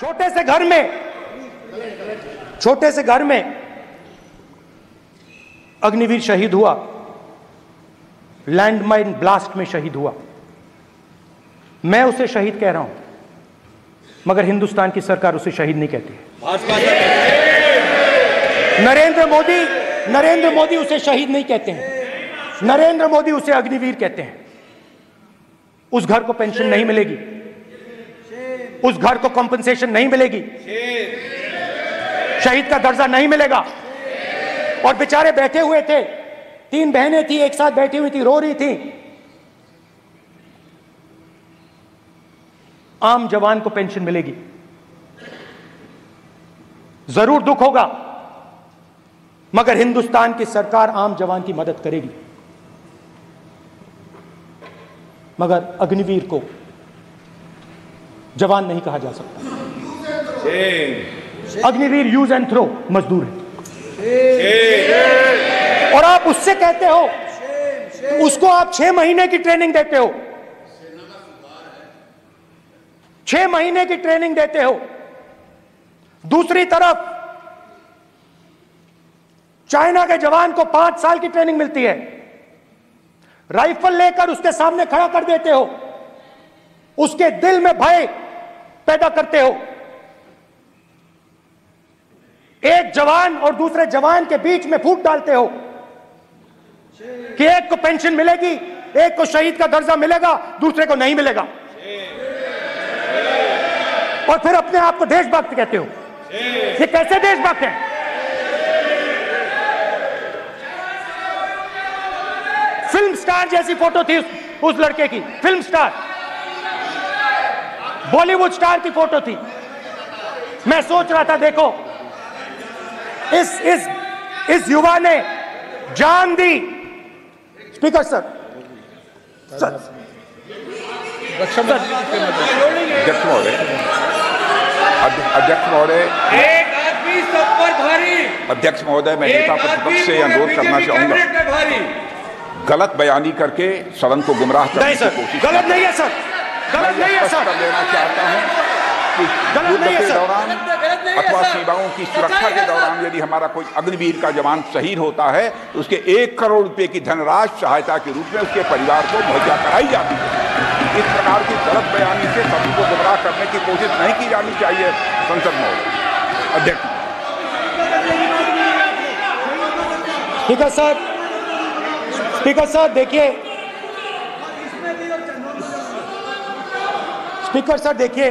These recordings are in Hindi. छोटे से घर में अग्निवीर शहीद हुआ, लैंडमाइन ब्लास्ट में शहीद हुआ। मैं उसे शहीद कह रहा हूं, मगर हिंदुस्तान की सरकार उसे शहीद नहीं कहती है। नरेंद्र मोदी उसे शहीद नहीं कहते हैं, नरेंद्र मोदी उसे अग्निवीर कहते हैं। उस घर को पेंशन नहीं मिलेगी, उस घर को कंपनसेशन नहीं मिलेगी, शहीद का दर्जा नहीं मिलेगा। और बेचारे बैठे हुए थे, 3 बहनें थी, एक साथ बैठी हुई थी, रो रही थी। आम जवान को पेंशन मिलेगी, जरूर दुख होगा, मगर हिंदुस्तान की सरकार आम जवान की मदद करेगी। मगर अग्निवीर को जवान नहीं कहा जा सकता। अग्निवीर यूज एंड थ्रो मजदूर है, और आप उससे कहते हो, उसको आप 6 महीने की ट्रेनिंग देते हो, 6 महीने की ट्रेनिंग देते हो। दूसरी तरफ चाइना के जवान को 5 साल की ट्रेनिंग मिलती है, राइफल लेकर उसके सामने खड़ा कर देते हो, उसके दिल में भय पैदा करते हो। एक जवान और दूसरे जवान के बीच में फूट डालते हो कि एक को पेंशन मिलेगी, एक को शहीद का दर्जा मिलेगा, दूसरे को नहीं मिलेगा। और फिर अपने आप को देशभक्त कहते हो। ये कैसे देशभक्त है? फिल्म स्टार जैसी फोटो थी उस लड़के की, फिल्म स्टार, बॉलीवुड स्टार की फोटो थी। मैं सोच रहा था, देखो इस युवा ने जान दी। स्पीकर सर, अध्यक्ष महोदय, मैं नेता प्रतिपक्ष से अनुरोध करना चाहूंगा, गलत बयानी करके सदन को गुमराह करने की कोशिश। गलत नहीं है सर, गलत नहीं है सर, लेना चाहता हूं कि युद्ध के दौरान अथवा सीमाओं की सुरक्षा के दौरान यदि हमारा कोई अग्निवीर का जवान शहीद होता है तो उसके 1 करोड़ रुपए की धनराशि सहायता के रूप में उसके परिवार को मुहैया कराई जाती है। इस प्रकार की गलत बयानी से सभी को गुमराह करने की कोशिश नहीं की जानी चाहिए। संसद महोदय, अध्यक्ष, स्पीकर साहब देखिए,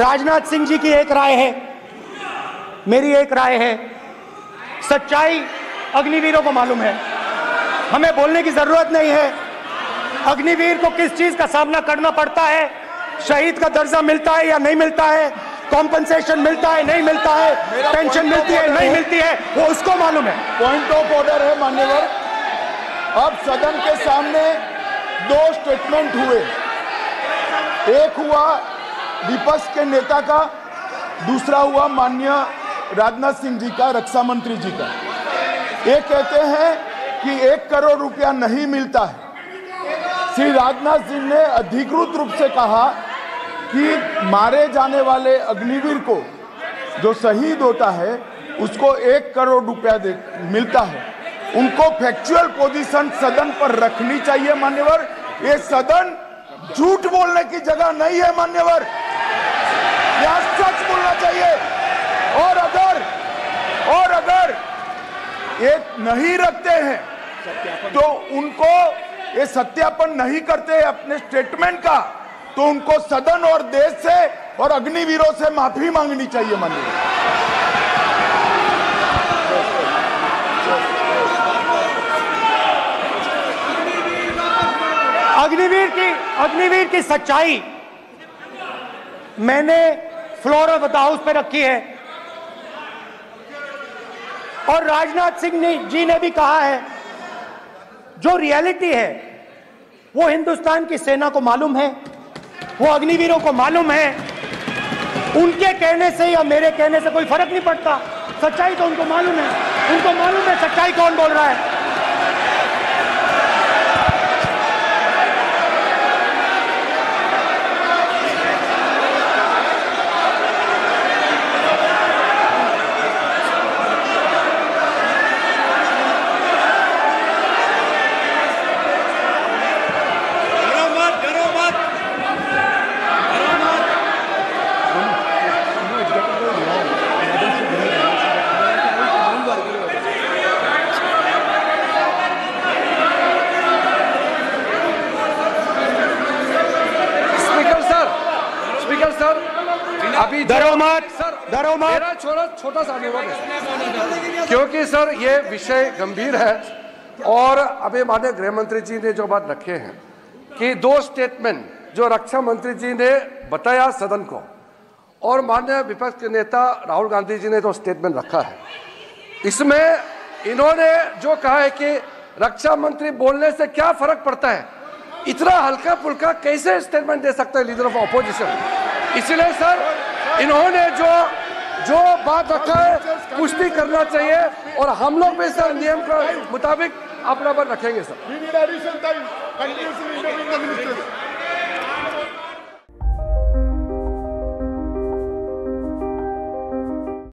राजनाथ सिंह जी की एक राय है, मेरी एक राय है। सच्चाई अग्निवीरों को मालूम है, हमें बोलने की जरूरत नहीं है। अग्निवीर को किस चीज का सामना करना पड़ता है, शहीद का दर्जा मिलता है या नहीं मिलता है, कॉम्पनसेशन मिलता है नहीं मिलता है, पेंशन मिलती है नहीं मिलती है, वो उसको मालूम है। पॉइंट ऑफ ऑर्डर है मान्यवर। अब सदन के सामने 2 स्टेटमेंट हुए, एक हुआ विपक्ष के नेता का, दूसरा हुआ माननीय राजनाथ सिंह जी का, रक्षा मंत्री जी का। ये कहते हैं कि 1 करोड़ रुपया नहीं मिलता है। श्री राजनाथ सिंह ने अधिकृत रूप से कहा कि मारे जाने वाले अग्निवीर को, जो शहीद होता है, उसको 1 करोड़ रुपया मिलता है। उनको फैक्चुअल पोजीशन सदन पर रखनी चाहिए मान्यवर। ये सदन झूठ बोलने की जगह नहीं है मान्यवर, यहाँ सच बोलना चाहिए। और अगर ये नहीं रखते हैं तो उनको, ये सत्यापन नहीं करते अपने स्टेटमेंट का, तो उनको सदन और देश से और अग्निवीरों से माफी मांगनी चाहिए मान्यवर। अग्निवीर की सच्चाई मैंने फ्लोर ऑफ द हाउस पे रखी है, और राजनाथ सिंह जी ने भी कहा है जो रियलिटी है वो हिंदुस्तान की सेना को मालूम है, वो अग्निवीरों को मालूम है। उनके कहने से या मेरे कहने से कोई फर्क नहीं पड़ता, सच्चाई तो उनको मालूम है। उनको मालूम है सच्चाई कौन बोल रहा है। अभी डरो मत, डरो मत। मेरा छोटा सा अनुरोध है, क्योंकि सर ये विषय गंभीर है और अभी माननीय गृह मंत्री जी ने जो बात रखे हैं कि दो स्टेटमेंट जो रक्षा मंत्री जी ने बताया सदन को और माननीय विपक्ष के नेता राहुल गांधी जी ने जो स्टेटमेंट रखा है, इसमें इन्होंने जो कहा है कि रक्षा मंत्री बोलने से क्या फर्क पड़ता है, इतना हल्का फुल्का कैसे स्टेटमेंट दे सकता है लीडर ऑफ ऑपोजिशन। इसलिए सर इन्होंने जो बात रखा है पुष्टि करना चाहिए और हम लोग भी सर नियम के मुताबिक अपना बल रखेंगे सर।